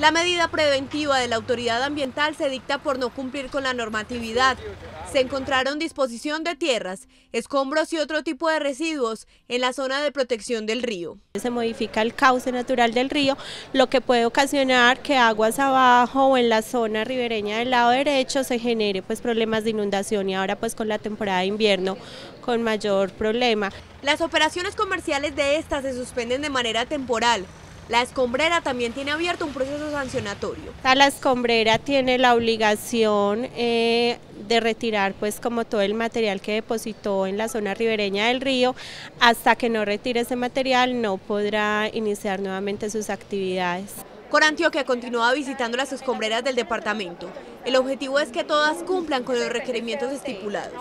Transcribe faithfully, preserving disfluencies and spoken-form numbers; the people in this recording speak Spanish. La medida preventiva de la autoridad ambiental se dicta por no cumplir con la normatividad. Se encontraron disposición de tierras, escombros y otro tipo de residuos en la zona de protección del río. Se modifica el cauce natural del río, lo que puede ocasionar que aguas abajo o en la zona ribereña del lado derecho se genere pues problemas de inundación, y ahora pues con la temporada de invierno con mayor problema. Las operaciones comerciales de estas se suspenden de manera temporal. La escombrera también tiene abierto un proceso sancionatorio. La escombrera tiene la obligación eh, de retirar pues como todo el material que depositó en la zona ribereña del río. Hasta que no retire ese material no podrá iniciar nuevamente sus actividades. Corantioquia continúa visitando las escombreras del departamento. El objetivo es que todas cumplan con los requerimientos estipulados.